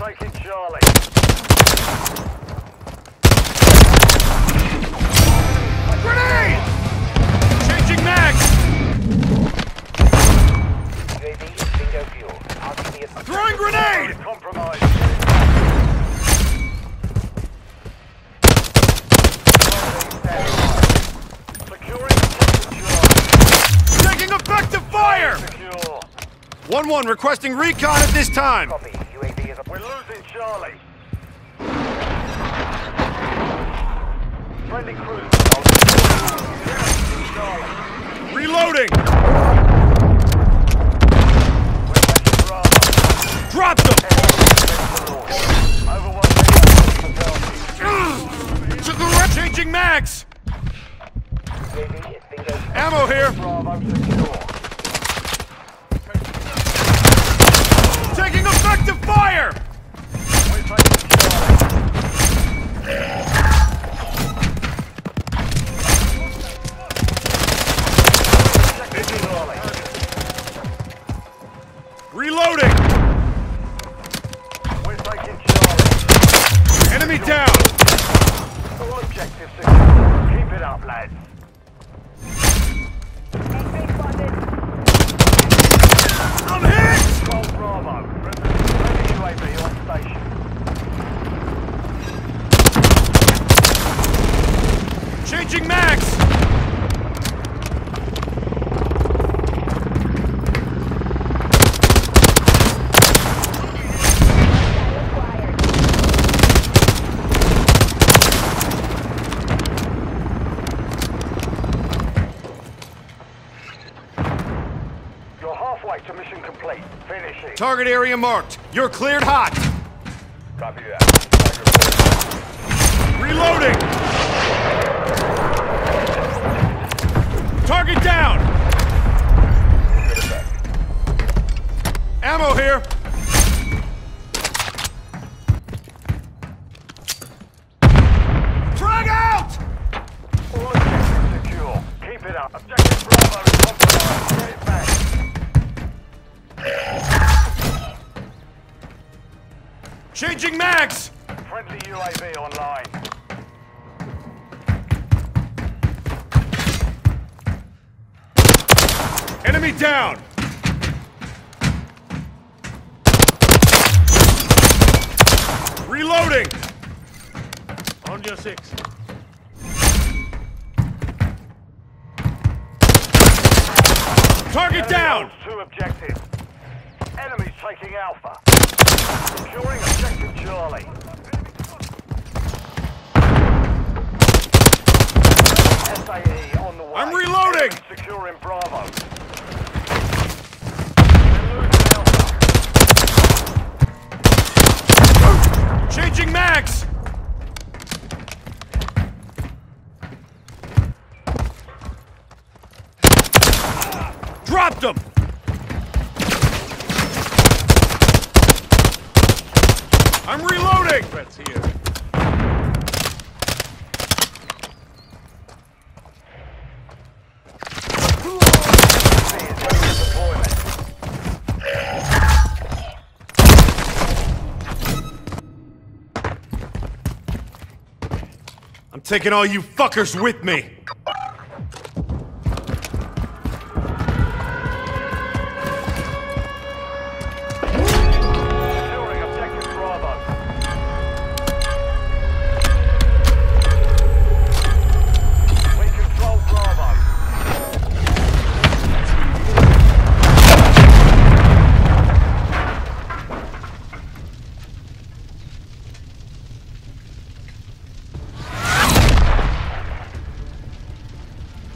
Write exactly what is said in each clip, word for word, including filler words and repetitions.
taking Charlie. Grenade! Changing mags! U A V is bingo fuel. R G B is... Throwing grenade! Compromised. Securing Charlie. Taking effective fire! Secure. one one requesting recon at this time. Copy. U A V is up. We're losing Charlie. Friendly crew. Reloading. Drop them. Over one. To the right, changing mags. Ammo here. Taking effective fire! Reloading! Enemy down! All objectives secure. Keep it up, lads. I'm hit! Gold Bravo. Friendly U A V on station. Changing mags! Target area marked. You're cleared hot. Copy that. Reloading. Target down. Ammo here. Frag out. All objectives secure. Keep it up. Objective Bravo is compromised. Get it back. Changing mags! Friendly U A V online. Enemy down! Reloading! On your six. Target down! Two objectives. Enemies taking Alpha. Securing objective Charlie. S A E on the way. I'm reloading! Securing Bravo. Alpha. Changing mags! Dropped them! I'm reloading! Threats here. I'm taking all you fuckers with me!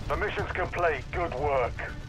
The mission's complete. Good work.